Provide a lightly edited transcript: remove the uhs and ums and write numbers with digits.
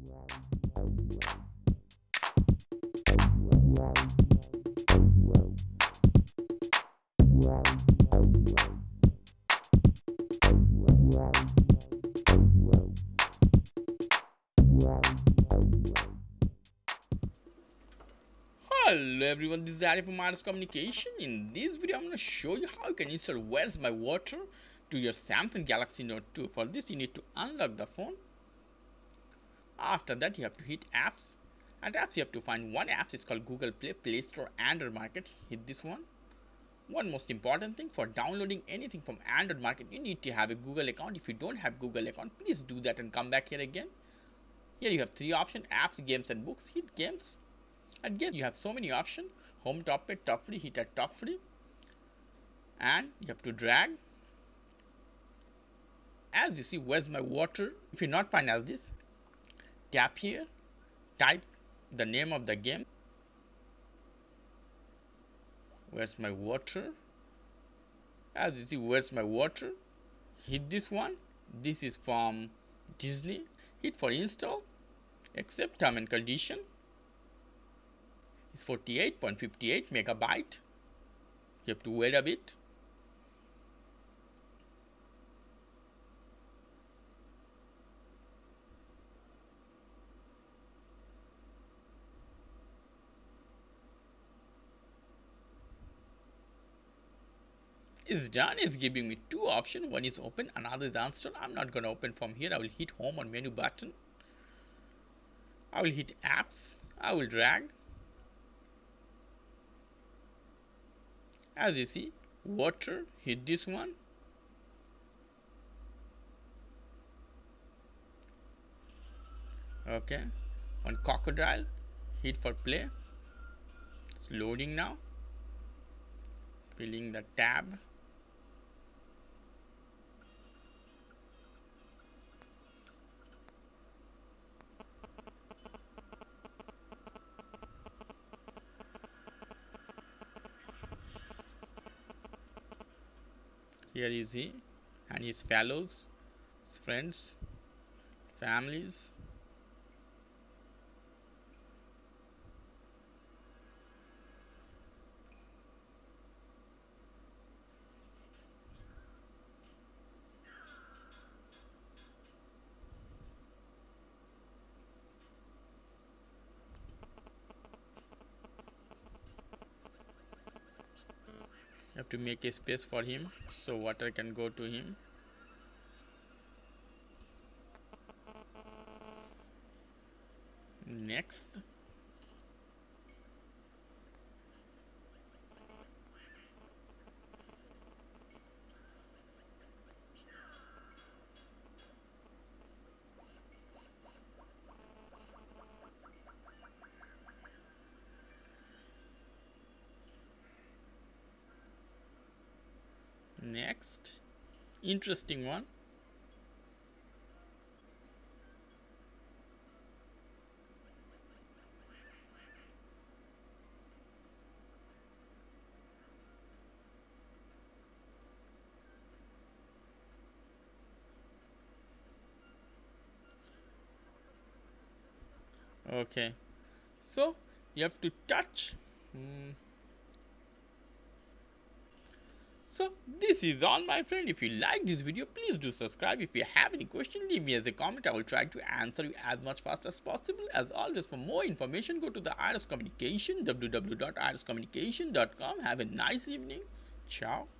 Hello everyone, this is Aires from Iris Communication. In this video, I'm going to show you how you can install Where's My Water to your Samsung Galaxy Note 2. For this, you need to unlock the phone. After that, you have to hit apps. And apps, you have to find one app. It's called Google Play, Play Store, Android Market. Hit this one. One most important thing, for downloading anything from Android Market, you need to have a Google account. If you don't have Google account, please do that and come back here again. Here you have three options: apps, games, and books. Hit games. And game, you have so many options: home, top page, top free, hit at top free, and you have to drag. As you see, Where's My Water? If you're not fine as this, tap here, type the name of the game, Where's My Water. As you see, Where's My Water? Hit this one. This is from Disney. Hit for install, accept term and condition. 48.58 megabyte. You have to wait a bit. It's done. It's giving me two options. One is open, another is uninstall. I'm not going to open from here. I will hit home on menu button. I will hit apps. I will drag. As you see, water, hit this one. Okay, on crocodile, hit for play. It's loading now. Filling the tab. Here is he and his fellows, his friends, families. Have to make a space for him so water can go to him. Next. Next, interesting one. Okay, so you have to touch. So this is all, my friend. If you like this video, please do subscribe. If you have any question, leave me as a comment. I will try to answer you as much fast as possible. As always, for more information, go to the Aires Communication, www.iriscommunication.com. Have a nice evening. Ciao.